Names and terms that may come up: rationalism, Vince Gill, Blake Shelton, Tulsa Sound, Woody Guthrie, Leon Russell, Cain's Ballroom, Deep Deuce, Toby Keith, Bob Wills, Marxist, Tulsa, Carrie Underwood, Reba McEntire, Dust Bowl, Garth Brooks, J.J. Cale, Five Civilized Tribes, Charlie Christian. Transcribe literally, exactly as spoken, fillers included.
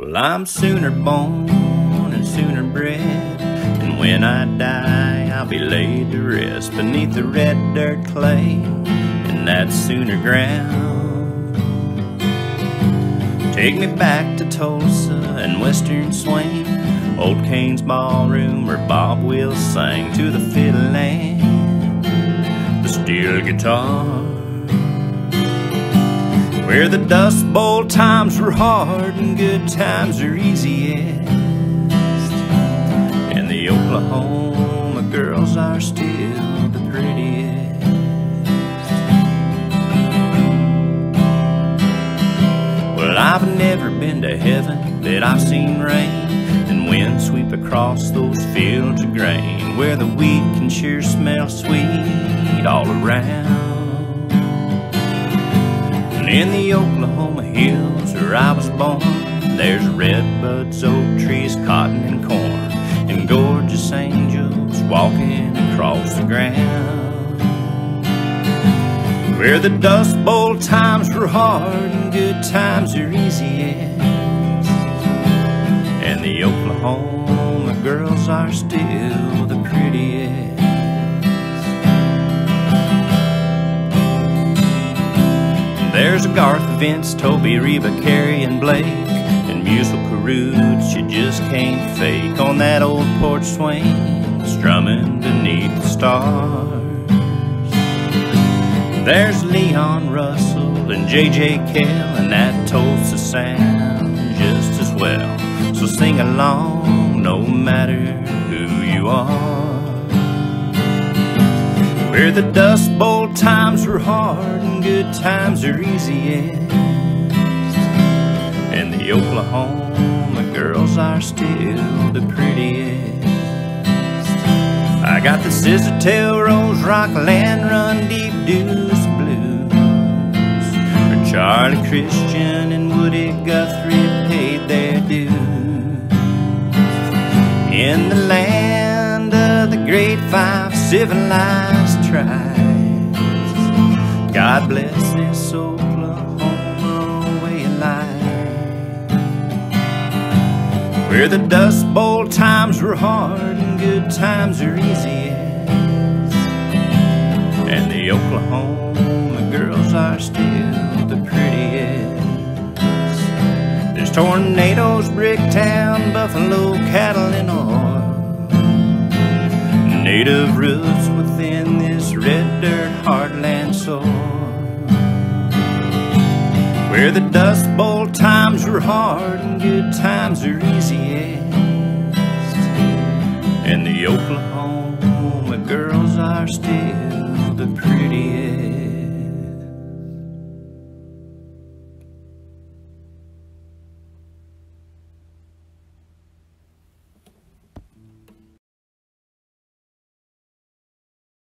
Well, I'm sooner born and sooner bred, and when I die I'll be laid to rest beneath the red dirt clay and that sooner ground. Take me back to Tulsa and western swing, old Cain's Ballroom where Bob Wills sang to the fiddle and the steel guitar, where the Dust Bowl times were hard and good times are easiest, and the Oklahoma girls are still the prettiest. Well, I've never been to heaven, but I've seen rain and wind sweep across those fields of grain, where the wheat can sure smell sweet all around. In the Oklahoma hills where I was born, there's redbuds, oak trees, cotton and corn, and gorgeous angels walking across the ground. Where the Dust Bowl times were hard and good times are easiest, and the Oklahoma girls are still the prettiest. There's a Garth, Vince, Toby, Reba, Carrie, and Blake, and musical roots you just can't fake on that old porch swing, strumming beneath the stars. There's Leon Russell and J J. Cale, and that Tulsa sound just as well. So sing along no matter who you are. Where the Dust Bowl times were hard and good times are easiest, and the Oklahoma girls are still the prettiest. I got the scissortail, rose rock, land run, deep deuce blues, where Charlie Christian and Woody Guthrie paid their dues. In the land of the great Five Civilized Tribes, God bless this Oklahoma way of life. Where the Dust Bowl times were hard and good times are easiest, and the Oklahoma girls are still the prettiest. There's tornadoes, Bricktown, Buffalo, cattle and oil, native roots within this red dirt heartland soil. Where the Dust Bowl times were hard and good times are easiest, and the Oklahoma girls are still the prettiest.